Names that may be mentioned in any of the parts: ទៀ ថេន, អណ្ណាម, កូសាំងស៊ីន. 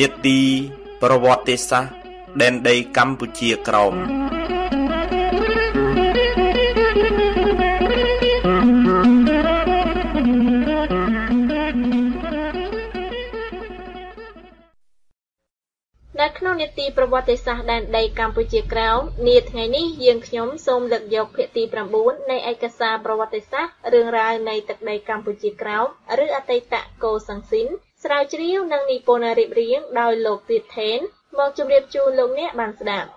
Niti Pravotesa Dendai Kampuchia Krom Niti Pravotesa Dendai Kampuchia Krom Nit Haini Yung Kyom Som Luk Yok Piti Prambun Nay Aikasa Pravotesa Rung Rai Nay Takdai Kampuchia Krom Ru Ateta Ko Sang Sin ស្រាវជ្រាវនឹងនិពន្ធរៀបរៀងដោយលោកទៀតថេនមកជម្រាបជូនលោកអ្នកបានស្ដាប់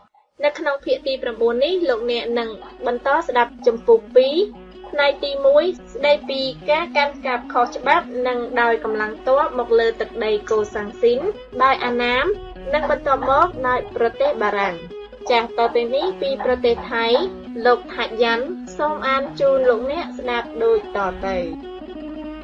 នៅក្នុងភាគទី 9 15 យើងបានឃើញថាពួកអណ្ណាមបានបង្ហាញនៅចិត្តសប្បុរសយ៉ាងខ្លាំងនៅក្នុងពេលយាងព្រះអង្គច័ន្ទឲ្យឡើងសោយរាជ ដោយធ្វើការសិក្សាអំពីរជ្ជកាលព្រះអង្គមេដែលអ្នកប្រវត្តិសាស្ត្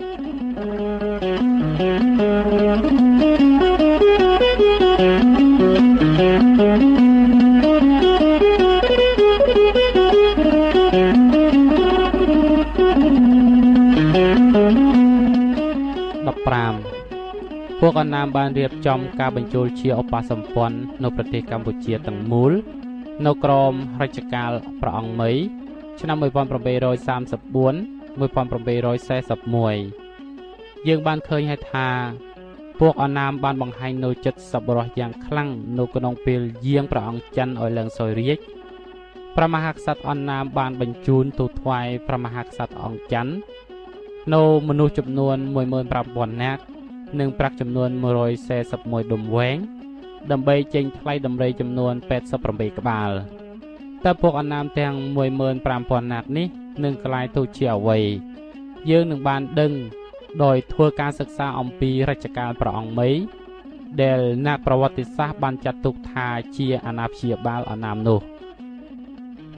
របានចាត់ទុកថាជាអាណាព្យាបាលអណ្ណាមនោះ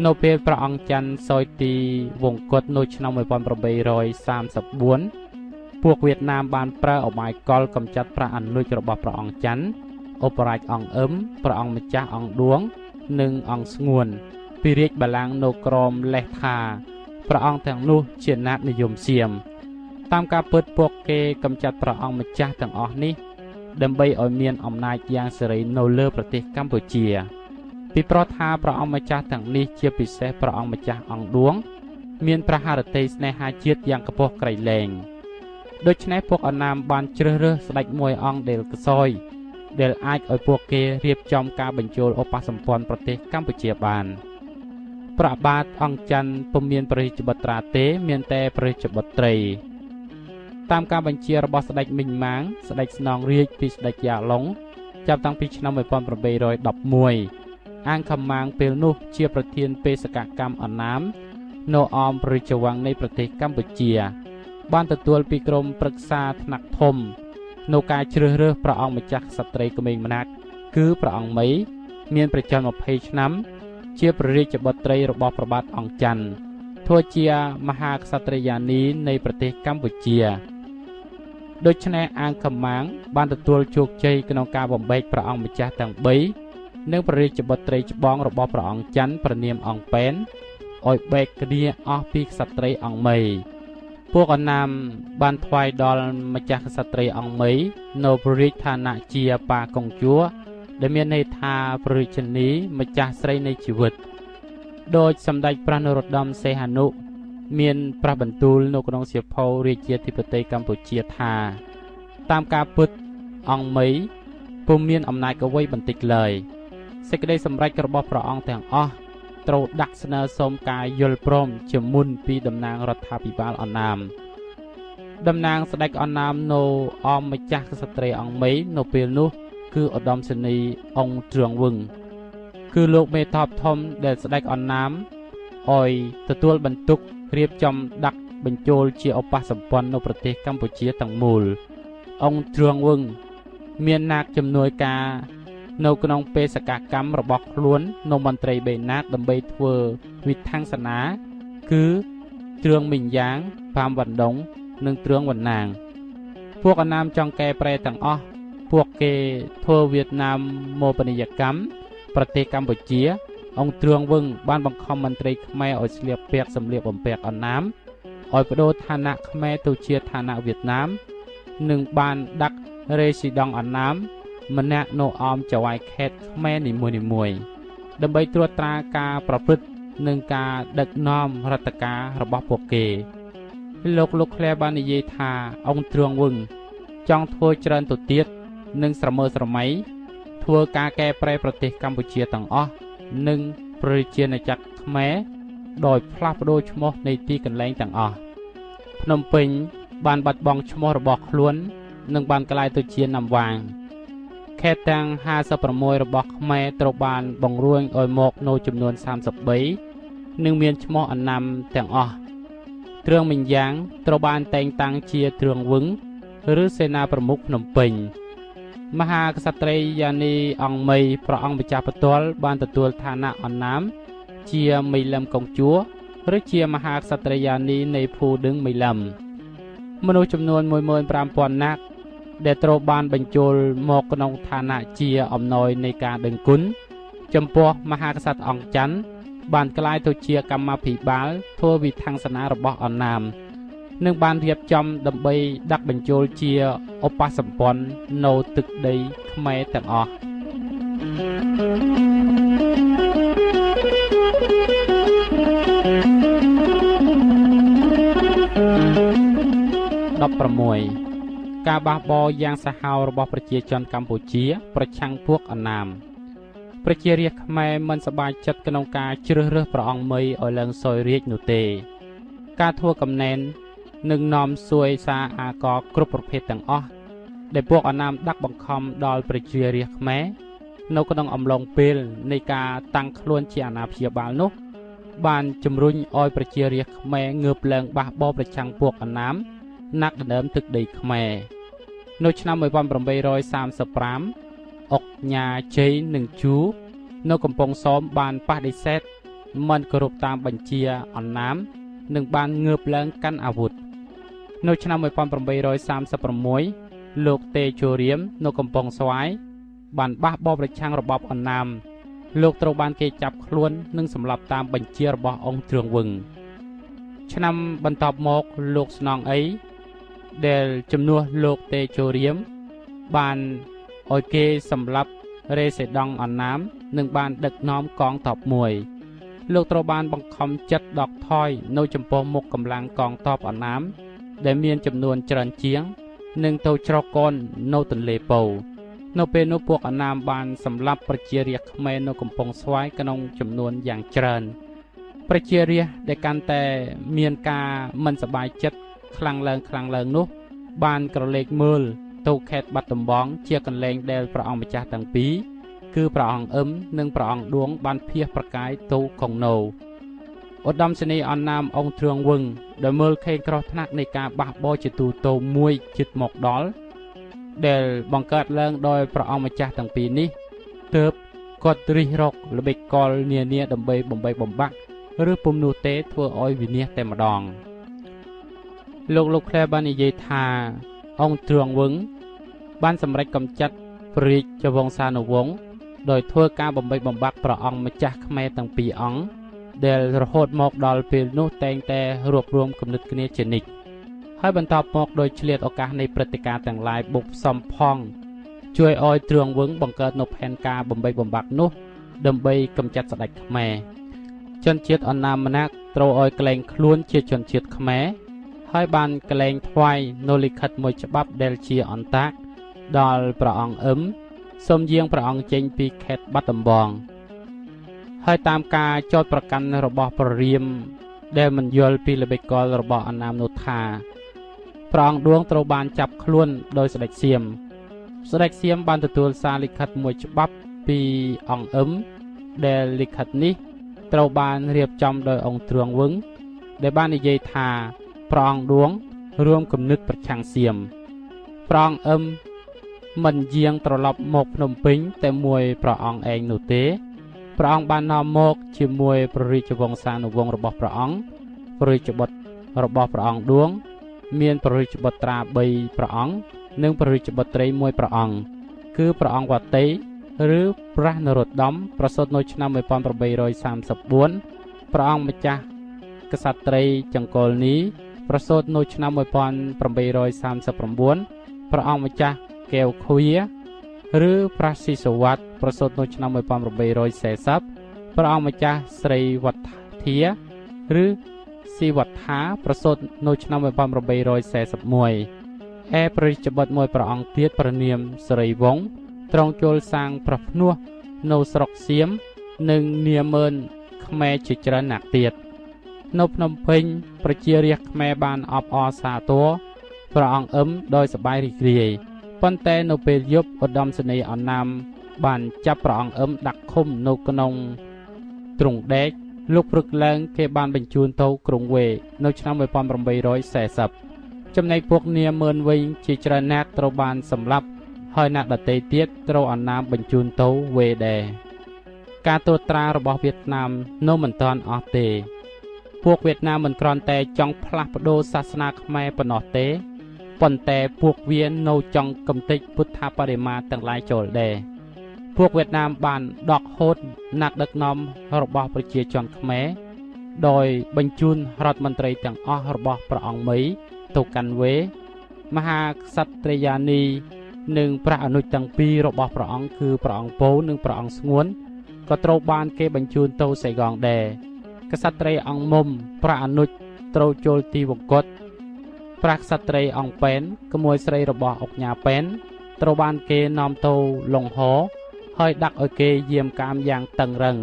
តាមការពឹតពួកគេកម្ចាត់ព្រះអង្គម្ចាស់ទាំងអស់នេះដើម្បីឲ្យមានអំណាចយ៉ាងសេរីនៅលើប្រទេសកម្ពុជា តាមការបញ្ជារបស់ស្ដេចមីងម៉ាងស្ដេចស្នងរាជពីស្ដេចយ៉ាឡុងចាប់តាំងពីឆ្នាំ 1811 អាងខម៉ាងពេលនោះជាប្រធានបេសកកម្មអណ្ណាមនៅអមរាជវង្សនៃប្រទេសកម្ពុជា ໂດຍឆ្នេះអង្គកម្មាំងបានទទួលជោគជ័យក្នុងការបំបែកព្រះអង្គម្ចាស់ទាំង មានព្រះបន្ទូលនៅក្នុងសៀវភៅរាជាធិបតីកម្ពុជាថាតាមការពុតអង្គមីពុំមានអំណាចអ្វីបន្តិចឡើយសេចក្ដីសម្រេចរបស់ព្រះអង្គទាំងអស់ត្រូវដាក់ស្នើសុំការយល់ព្រមជាមួយពីតំណាងរដ្ឋាភិបាលអណ្ណាមតំណាងស្ដេចអណ្ណាមនៅអមម្ចាស់ស្ត្រីអង្គមីនៅពេលនោះគឺឧត្តមសេនីយ៍អង្គទ្រឹងវឹងគឺលោកមេថបធំដែលស្ដេចអណ្ណាមឲ្យទទួលបន្ទុក រៀបចំដាក់បញ្ចូលជាឧបសម្ព័ន្ធនៅប្រទេសកម្ពុជាទាំងមូលអង្គទ្រឹងវឹងមានណាកជំនួយការនៅក្នុងពេលសកកម្មរបស់ខ្លួននៅមន្ត្រីបេណាតដើម្បីធ្វើវិធានសនាគឺទ្រឹង ឲ្យបដូរឋានៈខ្មែរទៅជាឋានៈវៀតណាមនិងបានដាក់រេស៊ីដង់អណ្ណាម Mena no om chawai ket many muni mui. The bay trutraka proput nunka duck nom rataka rabapoke. Look look lebani yeta on trung wung. Chong to churn to teat nung sramos ramai. Tua kake pre protect Campuchia tang o nung prichin a jack me. Doi flap roach mo native and lang tang o. Phnom Penh ban bat bong chmor bok luan nung ban kalai to chin nam wang. ខេត្តទាំង56ប្រមូយរបស់ខ្មែរត្រូវបានបង្រួញឲ្យមកនៅចំនួន ដែលត្រូវបានបញ្ចូលមកក្នុងឋានៈជាអំណោយនៃការដឹងគុណចំពោះមហាក្សត្រអង្គច័ន្ទបានក្លាយទៅជាកម្មវិធីបាលធ្វើវិធានសាសនារបស់អណ្ណាម ការបះបោយ៉ាងសាហាវរបស់ប្រជាជនកម្ពុជាប្រឆាំងពួកអណ្ណាម នៅឆ្នាំ 1835 អុកញ៉ាជ័យនិងជូនៅកំពង់សោមបានប៉ះដិសេធមិនគោរពតាមបញ្ជាអណ្ណាមនិងបានងើបឡើងកាន់អាវុធនៅឆ្នាំ 1836 លោកតេជូរៀមនៅកំពង់ស្វាយបានបះបោប្រឆាំងរបបអណ្ណាម ដែលចំនួនលោកតេជូរៀមបានអុយគេសម្លាប់រេសេដង់អណ្ណាមនិងបានដឹកនាំកងទ័ពមួយលោកត្រូវបានបង្ខំចិត្តដកថយនៅចំពោះមុខកម្លាំងកងទ័ពអណ្ណាមដែលមានចំនួនច្រើនជាងនិងទៅជ្រកកូននៅទន្លេពោវនៅពេលនោះពួកអណ្ណាមបានសម្លាប់ប្រជារាស្ត្រខ្មែរនៅកំពង់ស្វាយក្នុងចំនួនយ៉ាងច្រើនប្រជារាស្ត្រដែលកាន់តែមានការមិនសប្បាយចិត្ត ខ្លាំងឡើងៗនោះបានក្រឡេកមើលទៅខេត្តបាត់ដំបងជាកន្លែងដែលព្រះអង្គម្ចាស់តាំងពីគឺព្រះអង្គអឹមនិងព្រះអង្គឌួងបានភៀសប្រកាយទៅគង់នៅឧត្តមសេនីយ៍អណ្ណាមអង្គទ្រង់វឹងដែលបង្កើតឡើងដោយព្រះអង្គម្ចាស់តាំងពីនេះទើបគាត់រិះរកល្បិចកលនានាដើម្បីបំបីបំបាក់ឬពំនោះទេធ្វើឲ្យវិនាសតែម្ដង លោកលោកឃ្លែបាននិយាយថាអង្គទ្រង់វឹងបានសម្រេចកំចាត់ព្រាជ្យវង្សានុវង្សដោយធ្វើការបំបីបំបាក់ប្រអងម្ចាស់ខ្មែរតាំងពីអង្គដែលរហូតមកដល់ពេលនោះតែងតែរួបរวมគំនិតគ្នាជានិច្ចហើយបន្តមកដោយឆ្លៀតឱកាសនៃព្រឹត្តិការណ៍ទាំងឡាយបុកសំផងជួយឲ្យទ្រង់វឹងបង្កើតនូវផែនការបំបីបំបាក់នោះដើម្បីកម្ចាត់ស្ដេចខ្មែរ ហើយបានក្លែងថ្វាយនៅលិខិតមួយច្បាប់ដែលជាអន្តៈដល់ព្រះអង្គអឹមសូមយាងព្រះអង្គចេញពីខេត្តបាត់ដំបងហើយតាមការចោទប្រកាន់របស់ព្រះរាមដែលមិនយល់ពីល្បិចកលរបស់អណ្ណាមនោះថាព្រះអង្គឌួងត្រូវបានចាប់ខ្លួនដោយសេចក្ដីស្យមស្ដេចស្យមបានទទួលសារលិខិតមួយច្បាប់ពីអង្គអឹមដែលលិខិតនេះត្រូវបានរៀបចំដោយអង្គទ្រង់វឹង រំគំនិតប្រឆាំងសៀមព្រះអង្គអឹមមិនយាងត្រឡប់មកភ្នំពេញតែមួយព្រះអង្គឯងនោះទេព្រះអង្គបាននាំមកជាមួយព្រះរាជវង្សានុវង្សរបស់ព្រះអង្គព្រះរាជបុត្ររបស់ព្រះអង្គឌួងមានព្រះរាជបុត្រីមួយព្រះអង្គគឺព្រះអង្គវតីឬព្រះនរោត្តមប្រសូតនៅឆ្នាំ ប្រសូតនៅឆ្នាំ 1835 ព្រះអង្គម្ចាស់កែវឃ្វា ឬ ប្រាស៊ីសវ័ត ប្រសូតនៅឆ្នាំ1840 ព្រះអង្គម្ចាស់ស្រីវត្ធាឬស៊ីវត្ថាប្រសូតនៅឆ្នាំ1841 ឯព្រះរាជបុត្រមួយព្រះអង្គទៀតព្រះនាមសិរីវង្សត្រង់ចូលសាងប្រភ្នោះនៅស្រុកសៀមនិងនាមើលខ្មែរជាច្រើនណាស់ទៀតនៅភ្នំពេញប្រជារាស្ត្រខ្មែរបានអបអរសាទរព្រះអង្គអឹមដោយសប្បាយរីករាយប៉ុន្តែនៅពេលយប់ឧត្តមសេនីយ៍អណ្ណាមបានចាប់ព្រះអង្គអឹមដាក់ឃុំនៅក្នុងទ្រុងដែកលោកព្រឹកឡើងគេបានបញ្ជូនទៅក្រុងវេនៅឆ្នាំ1840ចំណែកពួកនាមឿនវិញជាច្រើនណាស់ត្រូវបានសម្លាប់ហើយណាស់ដតេទៀតត្រូវអណ្ណាមបញ្ជូនទៅវេដែរការត្រួតត្រារបស់វៀតណាមនៅមិនទាន់អស់ទេពួកវៀតណាមមិនគ្រាន់តែចង់ផ្លាស់ប្ដូរសាសនាខ្មែរប៉ុណ្ណោះទេប៉ុន្តែពួកវានៅចង់កំទេចពុទ្ធបរិមាទាំងឡាយចូលដែរពួកវៀតណាមបានដកហូតណាត់ដឹកនាំរបស់ប្រជាជនខ្មែរដោយបញ្ជូនរដ្ឋមន្ត្រីទាំងអស់របស់ព្រះអង្គមីទៅកាន់វេមហាក្សត្រិយានីនិងព្រះអនុជទាំងពីររបស់ព្រះអង្គគឺព្រះអង្គពោនិងព្រះអង្គស្ងួនក៏ត្រូវបានគេបញ្ជូនទៅសីកងដែរក្សត្រីអង្គមុំព្រះអនុជត្រូវចូលទីវង្គតព្រះក្សត្រីអង្គប៉ែនក្មួយស្រីរបស់អុកញ៉ាប៉ែនត្រូវបានគេនាំទៅលង្ហហើយដាក់ឲ្យគេយាមកាមយ៉ាងតឹងរឹង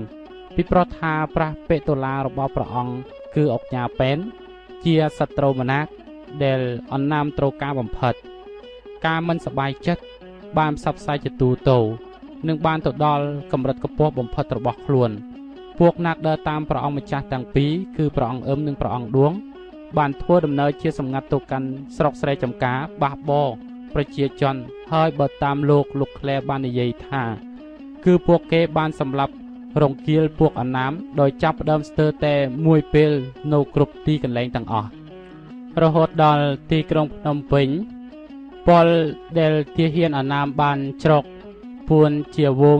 ពីព្រោះថាព្រះពេតុលារបស់ព្រះអង្គគឺអុកញ៉ាប៉ែនជាសត្រូវម្នាក់ដែលអណ្ណាមត្រូវការបំផិតការមិនសប្បាយចិត្តបានផ្សព្វផ្សាយជាទូទៅនិងបានទៅដល់កម្រិតកម្ពស់បំផុតរបស់ខ្លួនពួកណាត់ដើរតាមព្រះអង្គម្ចាស់ទាំងពីរគឺព្រះអង្គអឹមនិងព្រះអង្គឌួងបានធ្វើដំណើរជាសម្ងាត់ទៅកាន់ស្រុកស្រែចំការបះបោប្រជាជនហើយបើតាមលោកក្លែបាននិយាយថាគឺពួកគេបានសម្លាប់រង្គាលពួកអណ្ណាមដោយចាប់ផ្ដើមស្ទើរតែមួយពេលនៅគ្រប់ទីកន្លែងទាំងអស់រហូតដល់ទីក្រុងភ្នំពេញពលដែលទាហានអណ្ណាមបានជ្រកពួនជាវង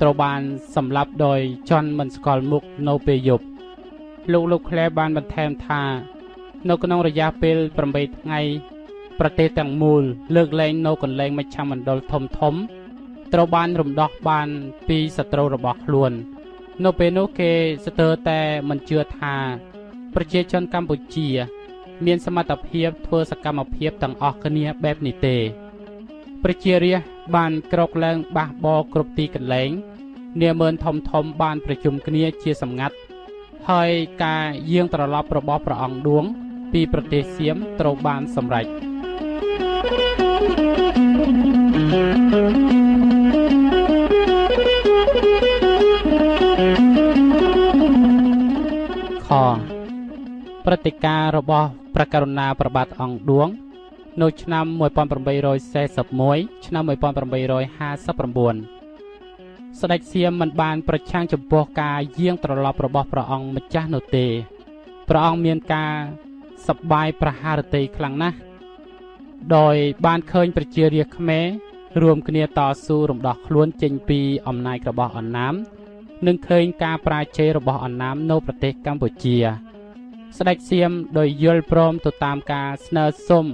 ត្រូវបានសម្លាប់ដោយជន់មិនស្គាល់មុខនៅពេលយប់លោកក្លែបានបន្ថែមថានៅក្នុងរយៈពេល8ថ្ងៃប្រទេសទាំងមូលលើកលែងនៅកន្លែងមជ្ឈមណ្ឌលធំត្រូវបានរំដោះបានពីសត្រូវរបស់ខ្លួននៅពេលនោះគេស្ទើរតែមិនជឿថាប្រជាជនកម្ពុជាមានសមត្ថភាពធ្វើសកម្មភាពទាំងអស់គ្នាបែបនេះទេប្រជារាស្ត្របានក្រោកឡើងបះបោគ្រប់ទីកន្លែងនាមឿនធំបានប្រជុំគ្នាជាសម្ងាត់ហើយការយាងត្រឡប់របស់ព្រះអង្គឌួងពីប្រទេសសៀមត្រូវបានសម្រេចខព្រឹត្តិការណ៍របស់ព្រះករុណាព្រះបាទអង្គឌួងនៅឆ្នាំ1841ឆ្នាំ1859ស្ដេចសៀមមិនបានប្រឆាំងចំពោះការយាងត្រឡប់របស់ព្រះអង្គម្ចាស់នោះទេព្រះអង្គមានការសប្បាយប្រហារតីខ្លាំងណាស់ដោយបានឃើញប្រជារាស្ត្រខ្មែររួមគ្នាតស៊ូរំដោះខ្លួនចេញពីអំណាចរបស់អណ្ណាមនិងឃើញការប្រាជ័យរបស់អណ្ណាមនៅប្រទេសកម្ពុជាស្ដេចសៀមដោយយល់ព្រមទៅតាមការស្នើសុំ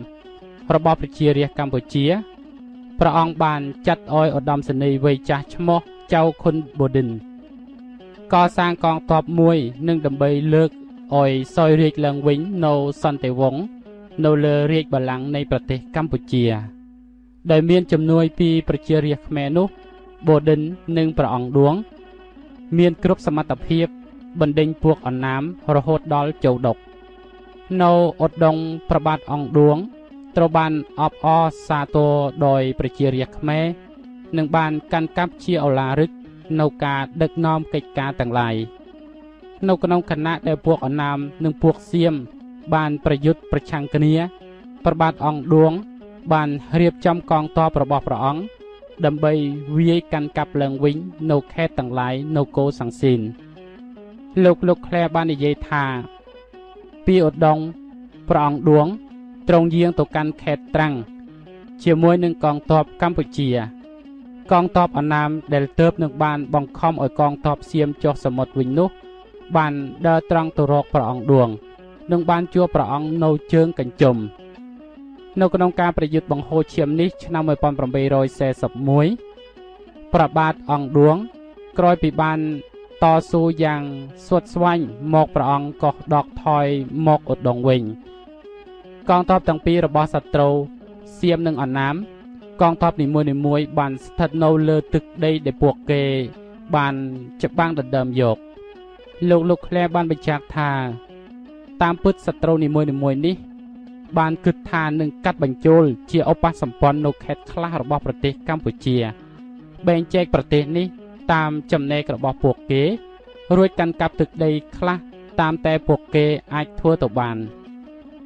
របស់ប្រជារាស្ត្រកម្ពុជាព្រះអង្គបានចាត់ឲ្យឧត្តមសេនីយ៍វ័យចាស់ឈ្មោះចៅខុនបូឌិនកសាងកងទ័ពមួយនិងដើម្បីលើកឲ្យសោយរាជ្យឡើងវិញនៅសន្តិវង្សនៅលើរាជបល្ល័ង្កនៃប្រទេសកម្ពុជាដែលមានជំនួយពីប្រជារាស្ត្រខ្មែរនោះបូឌិននិងព្រះអង្គឌួងមានគ្រប់សមត្ថភាពបណ្ដេញពួកអណ្ណាមរហូតដល់ជោដកនៅឧដុង្គព្រះបាទអង្គឌួងត្រូវបានអបអរសាទរដោយប្រជារាស្ត្រខ្មែរនិងបានកាន់កាប់ជាឱឡារិកនៅការដឹកនាំកិច្ចការទាំងឡាយនៅក្នុងគណៈដែលពួកអណ្ណាមនិងពួកសៀមបានប្រយុទ្ធប្រឆាំងគ្នាព្រះបាទអង្គឌួងបានរៀបចំកងទ័ពរបស់ព្រះអង្គដើម្បីវាយកាន់កាប់ឡើងវិញនៅខេត្តទាំងឡាយនៅកូសាំងស៊ីនលោកក្លែបាននិយាយថាពីឧដុង្គព្រះអង្គឌួងត្រង់យាងទៅកាន់ខេត្តត្រាំងជាមួយនឹងកងទ័ពកម្ពុជាកងទ័ពអណ្ណាមដែលទៅនឹងបានបង្ខំឲ្យកងទ័ពសៀមចុះសមុទ្រវិញនោះបានដើរត្រង់ទៅរកព្រះអង្គឌួងនឹងបានជួបព្រះអង្គនៅជើងកញ្ជុំនៅក្នុងការប្រយុទ្ធបង្ហូរឈាមនេះឆ្នាំ1841 ประบาดองดวงกรอยปีบันต่อสู้อย่างสวดสวายหมอกประองกอกดอกทอยหมอกอดดงวิงกองทบตั้งปีระบอสัตรูเสียมหนึ่งอ่อนน้ำกองทบหนึ่งมวยบันสัตโนเลตึกได้เดปวกเกบันจะบ้างดัดเดิมโยกลูกแคลบันไปจากทาตามพืชสัตรูหนึ่งมวยนี้บันกึศทานหนึ่งกัดบังโจลเชียอปัสสัมปอนโนแคทคลาระบอบประเทศกัมพูเชียแบ่งแจกประเทศนี้ตามจำเนกระบอบปวกเกรวยกันกับตึกใดคลาตามแต่ปวกเกอาจทั่วตัวบัน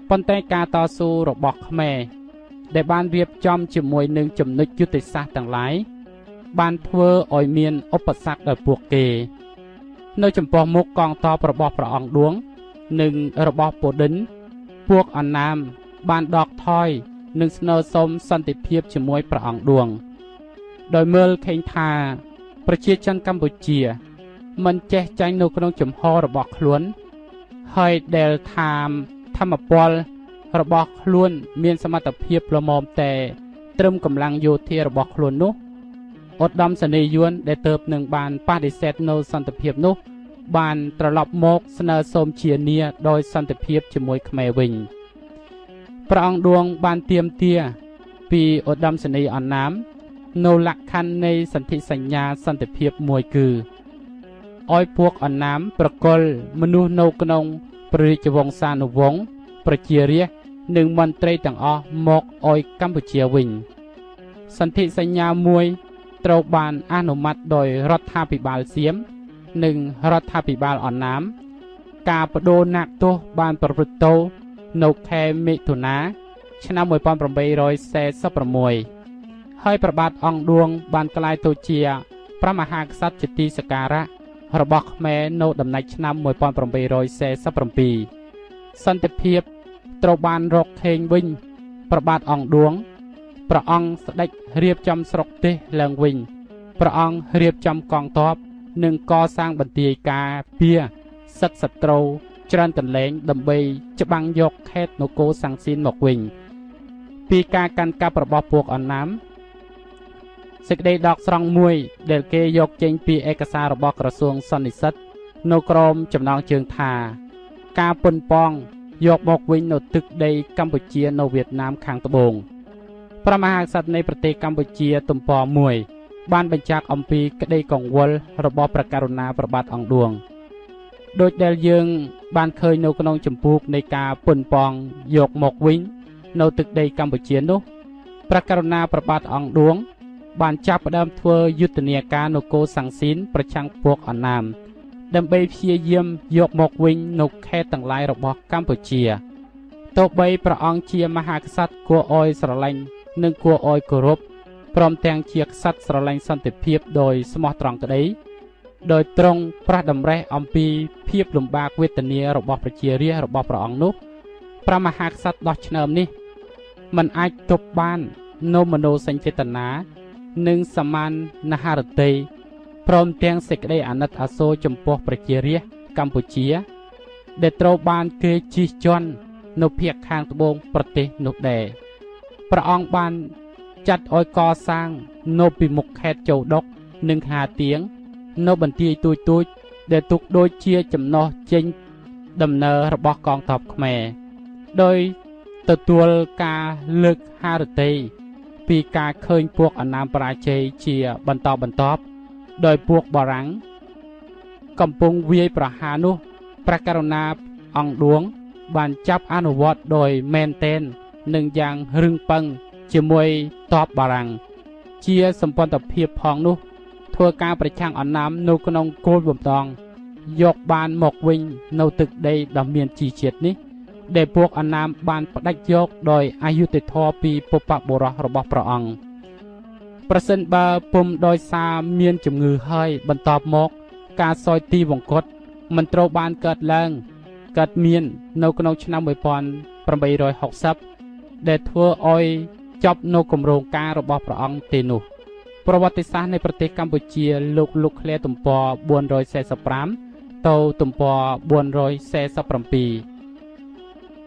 ปนแต่การต่อสู้ระบอบเขมรได้บ้านเรียบจอมจมวยหนึ่งจำนึกยุติศาสตร์ต่างหลายบ้านทั่วอ่อยเมียนอปสักโดยปวกเกในจำปองมุกกองต่อระบอบประองดวงหนึ่งระบอบปวดดิ้นพวกอันนามบ้านดอกทอยหนึ่งเสนอสมสันติเพียบจมวยประองดวงโดยเมื่อเข่งทาประเทศจันกัมพูชีมันแจกใจนุกนงจมฮอระบอบล้วนไฮเดลทามธรรมปอลระบอบล้วนเมียนสมรรถเพียบประมอมแต่เติมกำลังโยเทระบอบล้วนนุอดดำเสนยวนได้เติบหนึ่งบานป้าดิเซตโนสันติเพียบนุบานตลบโมกเสนอสมเชียเนียโดยสันติเพียบจมวยเขมรวิงประองดวงบานเตรียมเตียปีอดดำเสนยอ่อนน้ำโนหลักคันในสันติสัญญาสันติเพียบมวยคืออ้อยพวกอ่อนน้ำประกลมนุษย์โนกนงปริจวงสานุวงประเชียเรียหนึ่งมันตรีต่างอหมกอ้อยกัมพูเชียวิงสันติสัญญามวยตรบานอนุมัติโดยรัฐาภิบาลเสียมหนึ่งรัฐาภิบาลอ่อนน้ำกาปโดนักตัวบานประพฤตโตนกแคมิถุนาชนะมวยปอนประเบยรอยเซสประมวยให้ประบาดองดวงบานกลายโตเชียพระมหากษัตริย์จิตติสการะระบอกแม่โนดำในชนะมวยปอนประเบยรอยเซสประมปีสันติเพียบตรบานรกเฮงวิงประบาดองดวงประองสเด็จเรียบจำสรกเตเลิงวิงประองเรียบจำกองทบหนึ่งก่อสร้างบันตีกาเปียสัตว์ศัตรูเจริญกันแหลงดำเบยจะบังยกแคดโนโกสังซีนหมกวิงปีกากันกาประบอบพวกอ่อนน้ำสิกได้ดอกสรองมวยเดลเกยกเจงปีเอกสารระบอบกระทรวงสันนิสัตโนกรมจำนองเชิงทากาปนปองยกบอกวิงโนตึกใดกัมพูเชียโนเวียดนามขางตะบงพระมหากษัตริย์ในประเทศกัมพูชีตุ่มปอมวยบ้านบัญชาอัมพีกระไดกองวลระบอบประการุณาประบาดองดวงโดยเดลยึงบ้านเคยโนกนองจมพูกในกาปุ่นปองโยกหมกวิงโนตึกใดกัมพูชีนุประการุณาประบาดองดวงบ้านจับประเดิมทัวยุตเนียกาโนโกสังสินประชังพวกอันนามดำเบยเพียเยี่ยมโยกหมกวิงนกแค่ต่างลายระบอบกัมพูชีโตเบยประองเชียมหากษัตริย์กัวออยสระลังหนึ่งกัวออยกรบพร้อมแทงเชียกสัตว์สระแรงสันติเพียบโดยสมอตรองกระดิโดยตรงพระดำแร่อมปีเพียบลมบากเวทเนียระบอบประเชียเรียระบอบประองนุพระมหากษัตริย์ดอชเนมนี่มันอาจจบบ้านโนมโนสัญเจตนาหนึ่งสมานนหารตีพร้อมแทงเสกได้อนัตอโซจมพวกประเชียเรียกัมพูชีเดตโรบานเกจิจอนโนเพียกข้างตะบงประเทศนุเดประองบานจัดออยกอสร้างโนปิมุกแคดโจดกหนึ่งหาเตียงโนบันทีตุยเดตุกโดยเชียจำนอเจงดำเนินระบบกองทัพเขมรโดยตัวกาเลิกฮาร์ตีปีกาเคยพวกอนามปราเชยเชียบันตอบโดยพวกบรังกำปงเวียประหานุประการนาองดวงบันจับอนุวัตโดยแมนเตนหนึ่งอย่างรึงปังเชี่ยมวยตอบบารังเชียสมปนตะเพียบพองนุทัวการประชังอ่อนน้ำนุกนองโกลบมตองยกบานหมกวิงนตึกใดดำเมียนจีเฉียดนี้ได้พวกอ่อนน้ำบานประดักยกโดยอายุติทอปีปปะโบราระบอบประองประสินบาปุ่มโดยซาเมียนจมงือเฮยบรรทอบมกการซอยตีวงกฏมันโตบานเกิดแรงเกิดเมียนนุกนองชนะมวยปอนประเบยรอยหกซับได้ทัวอ้อยจับโนกมโรงการระบอบประองเตนุประวัติศาสตร์ในประเทศกัมพูชีลูกเคลตุ่มปอบวนรอยเซสปรามเตาตุ่มปอบวนรอยเซสปรามปี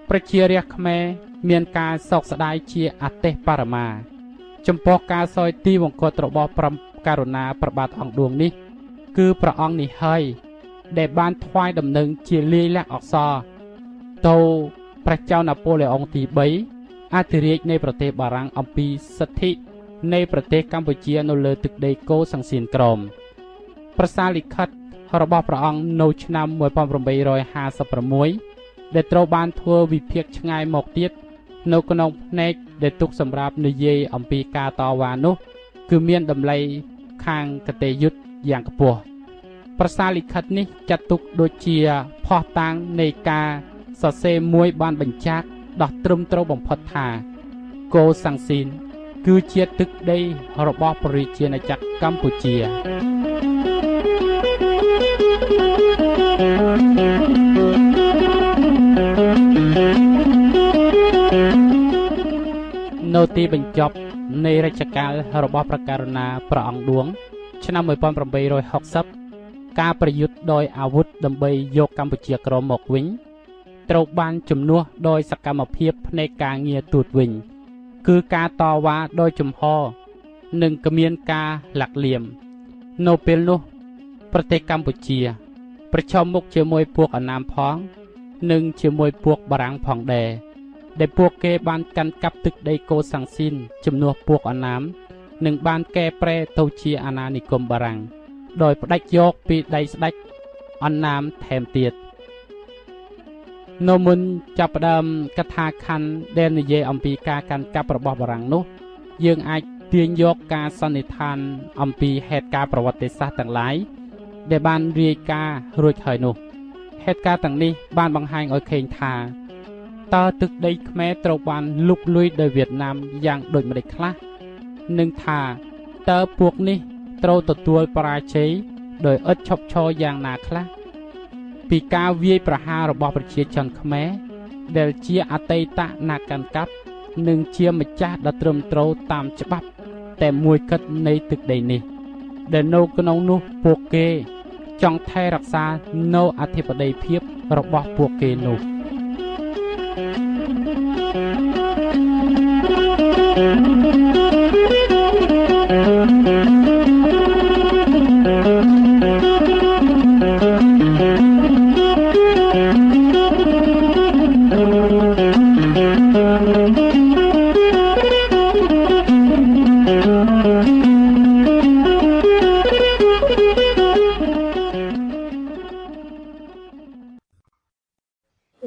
ประเชียเรียกแม่เมียนการสอกสดายเชียอัตเตปารามาจำปอการซอยตีวงกตระบอบประ Karuna Prabat Ong Duong Nich Cứ Pra Ong Nich Hai Để Ban Thoai Đầm Nâng Chia Li Lạc Ọc So Tô Pra Chao Napoleon Tí Bấy Atiriek Nê Pra Tê Bà Rang Ong Pi Sát Thị Nê Pra Tê Campuchia Nô Lơ Tực Đầy Cô Sang Xuyên Krom Pra Sa Lịch Khất Hora Bà Pra Ong Nô Chh Nam Mùi Pom Rồng Bày Rồi Ha Sa Pra Muối Để Trâu Ban Thua Vì Phiếc Chh Ngai Mộc Tiết Nô Cô Nông Nếch Để Túc Sầm Rạp Nô Dê Ong Pi Ca To Wa Nô គឺមានតម្លៃខាងកតេយុត្តយ៉ាងខ្ពស់ប្រសាលិខិតនេះចាត់ទុកដូចជាភស្តុតាងនៃការសរសេរមួយបានបញ្ជាក់ដោះត្រឹមត្រូវបំផុតថាគោសាំងស៊ីនគឺជាទឹកដីរបស់ប្រជាណាចក្រកម្ពុជានៅទីបញ្ចប់ Nay ra chakal Haroba Prakaruna Praong Duong Chana Mui Pom Rambay Roy Hoksap Ka Prayut Doi Awut Dambay Yok Campuchia Krom Mok Wing Trâu Ban Chum Nuo Doi Sakamapiep Nay Ka Nghe Tuột Wing Cứ Ka To Wa Doi Chum Ho Nâng Kamien Ka Lạc Liềm Nô Pel Nuo Prate Campuchia Prachom Mok Chia Mui Puok Anam Phong Nâng Chia Mui Puok Barang Phong Đề Để buộc kê ban căn cắp tức đầy cô sang xin Chùm nua buộc ả nám Nâng ban kê pre thâu chia ả ná ní cùm bà răng Đôi bắt đách dốc bị đầy sạch đách Ả nám thèm tiệt Nô môn chạp đâm cắt tha khăn Đen nì dê ẩm bì ca căn cắp bà bò bà răng nút Dương ách tiên dốc ca son nì than Ẩm bì hẹt ca bà vật tế xa tặng lái Để ban riêng ca ruột hơi nụ Hẹt ca tặng ní ban bằng hành ôi kênh thà Ta tức đây khmé trâu bàn lúc lui đời Việt Nam dạng đội mà địch khá Nâng thà ta buộc ní trâu tổ tuôi bà chế Đời ớt chọc cho dạng nà khá Vì ca viê bà hà rồi bỏ bà chế chọn khmé Để chia á tây tạ nà căn cắp Nâng chia mà chá đã trùm trâu tam chá bắp Để mùi cất nây tức đây ní Để nâu cơ nông nô buộc kê Trong thay rạc xa nâu á thịp ở đây phiếp Rồi bỏ buộc kê nô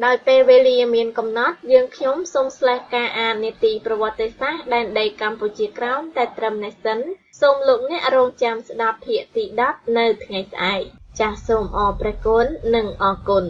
ដោយពេលវេលាមានកំណត់យើងខ្ញុំសូមស្លេសការអាននីតិប្រវត្តិសាស្ត្រដែនដីកម្ពុជាក្រោមតែត្រឹមនេះសិនសូមលោកអ្នករងចាំស្ដាប់ភាគទី10 នៅថ្ងៃស្អែកចាសសូមអរព្រគុណនិងអរគុណ